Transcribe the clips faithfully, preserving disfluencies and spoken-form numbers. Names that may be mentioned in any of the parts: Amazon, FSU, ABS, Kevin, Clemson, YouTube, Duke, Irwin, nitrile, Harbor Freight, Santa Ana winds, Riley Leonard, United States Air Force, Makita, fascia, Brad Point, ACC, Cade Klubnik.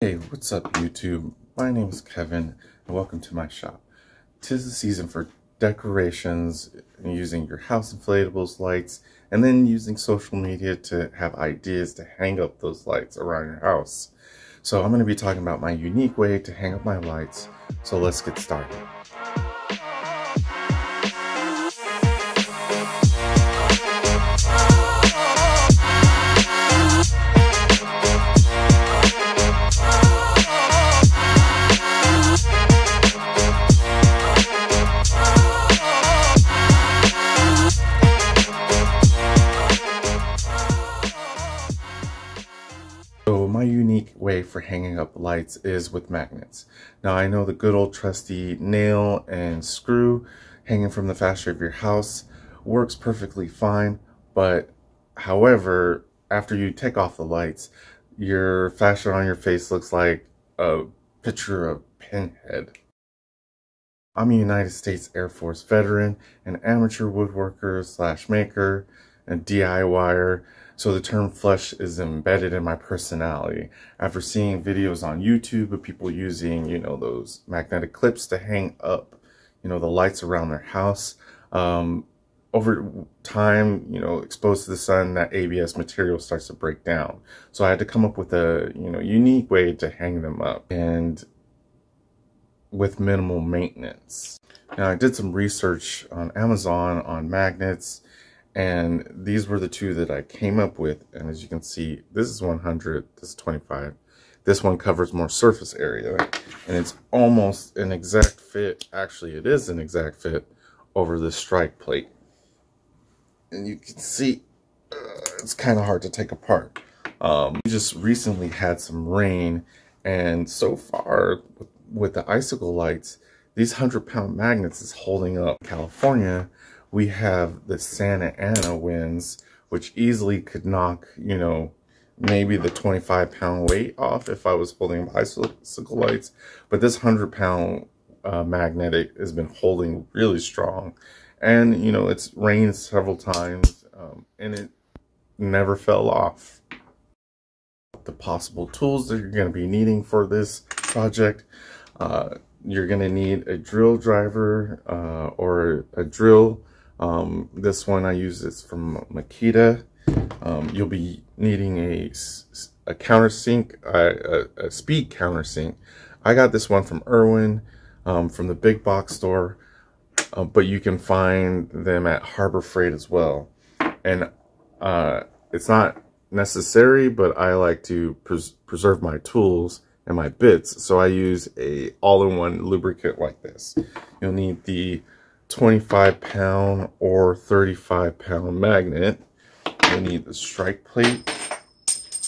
Hey, what's up YouTube? My name is Kevin and welcome to my shop. Tis the season for decorations, using your house inflatables, lights, and then using social media to have ideas to hang up those lights around your house. So I'm going to be talking about my unique way to hang up my lights, so let's get started. Way for hanging up lights is with magnets. Now I know the good old trusty nail and screw hanging from the fascia of your house works perfectly fine, but however, after you take off the lights, your fascia on your face looks like a picture of Pinhead. I'm a United States Air Force veteran, an amateur woodworker slash maker, and DIYer. So the term flush is embedded in my personality. After seeing videos on YouTube of people using, you know, those magnetic clips to hang up, you know, the lights around their house, um, over time, you know, exposed to the sun, that A B S material starts to break down. So I had to come up with a, you know, unique way to hang them up and with minimal maintenance. Now I did some research on Amazon on magnets, and these were the two that I came up with. And as you can see, this is one hundred, this is twenty-five. This one covers more surface area. And it's almost an exact fit. Actually, it is an exact fit over the strike plate. And you can see, uh, it's kind of hard to take apart. Um, we just recently had some rain. And so far, with the icicle lights, these one hundred pound magnets is holding up. California, we have the Santa Ana winds, which easily could knock, you know, maybe the twenty-five pound weight off if I was holding icicle lights. But this one hundred pound uh, magnetic has been holding really strong. And, you know, it's rained several times um, and it never fell off. The possible tools that you're going to be needing for this project. Uh, you're going to need a drill driver uh, or a drill. Um, this one I use is from Makita. Um, you'll be needing a, a countersink, a, a, a speed countersink. I got this one from Irwin, um, from the big box store, uh, but you can find them at Harbor Freight as well. And uh, it's not necessary, but I like to pres preserve my tools and my bits, so I use a all-in-one lubricant like this. You'll need the twenty-five pound or thirty-five pound magnet. You need the strike plate,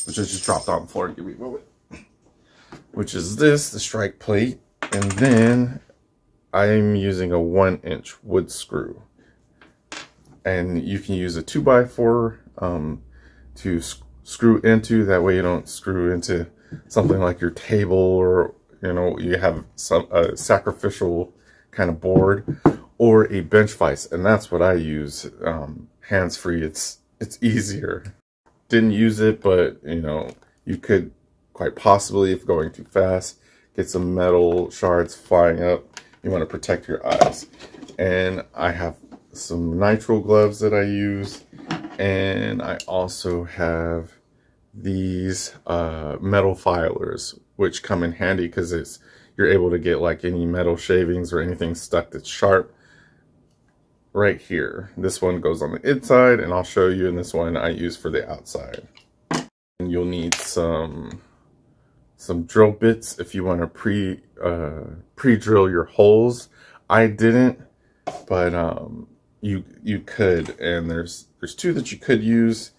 which I just dropped on the floor. Give me a moment. Which is this, the strike plate. And then I'm using a one inch wood screw. And you can use a two by four um, to sc screw into. That way you don't screw into something like your table, or, you know, you have some uh, sacrificial kind of board, or a bench vise, and that's what I use. Um, hands-free, it's it's easier. Didn't use it, but you know, you could quite possibly, if going too fast, get some metal shards flying up. You want to protect your eyes. And I have some nitrile gloves that I use, and I also have these uh, metal filers, which come in handy because it's you're able to get like any metal shavings or anything stuck that's sharp right here. This one goes on the inside, and I'll show you, and this one I use for the outside. And you'll need some some drill bits if you want to pre uh, pre-drill your holes. I didn't, but um, you you could. And there's there's two that you could use.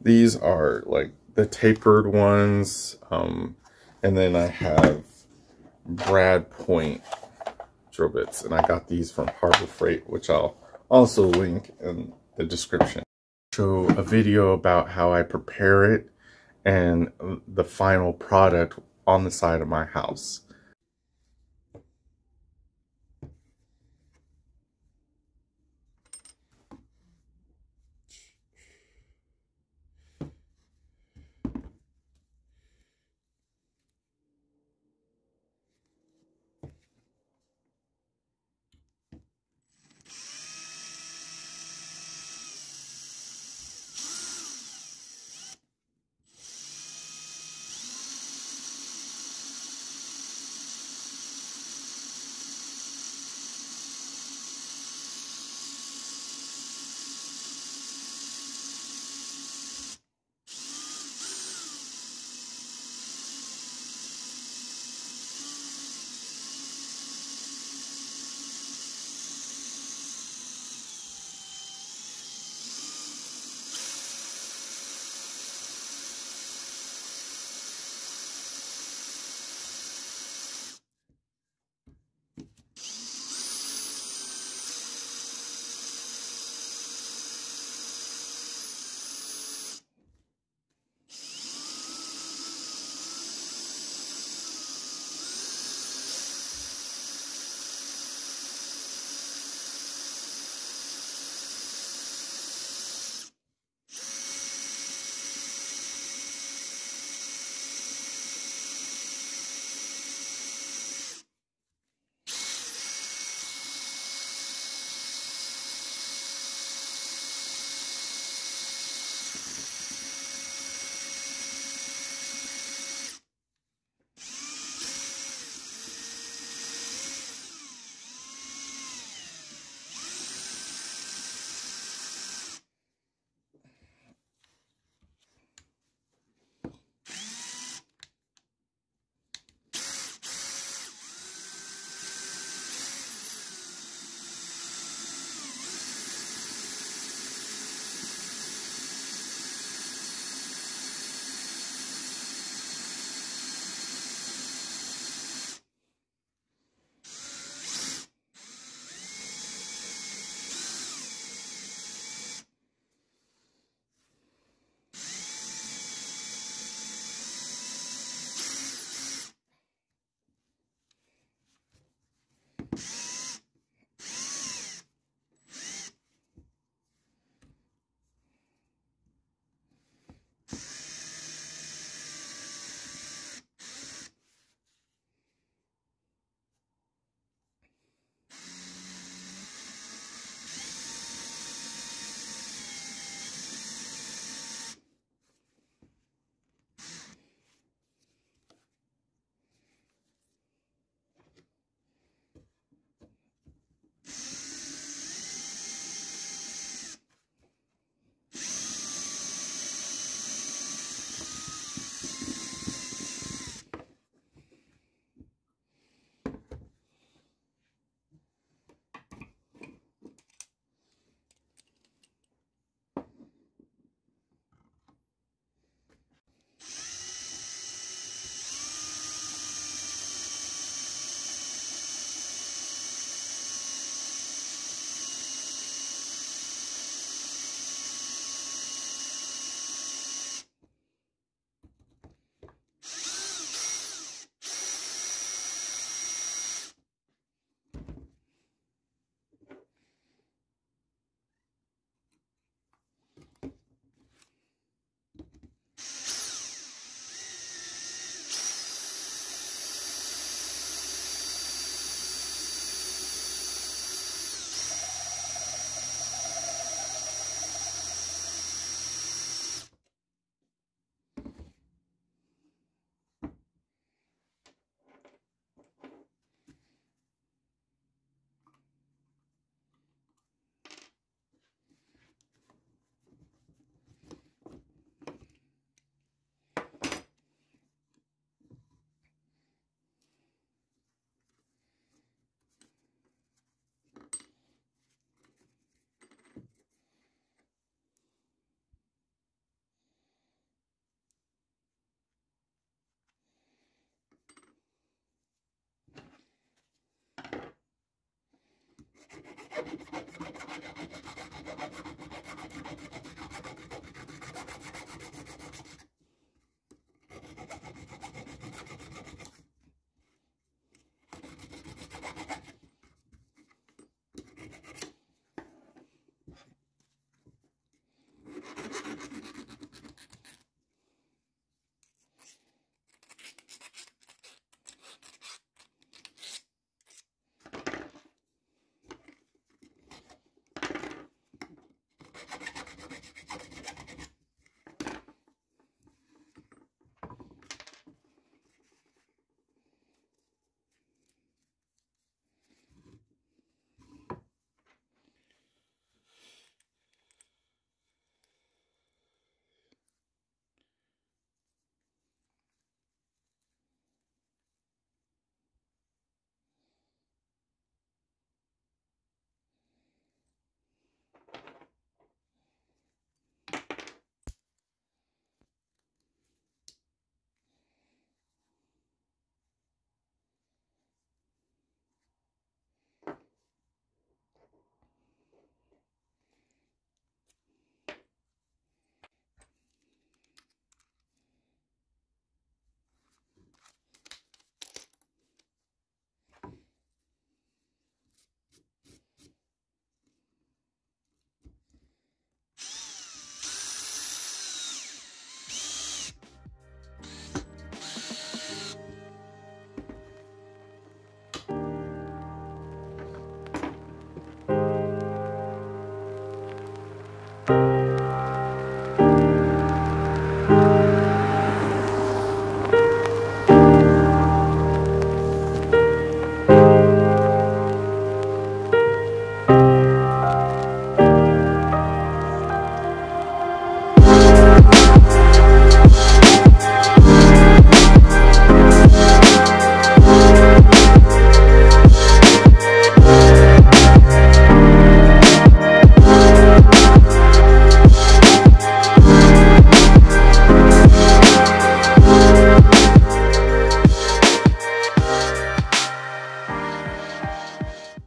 These are like the tapered ones, um, and then I have Brad Point drill bits, and I got these from Harbor Freight, which I'll also link in the description. Show a video about how I prepare it and the final product on the side of my house.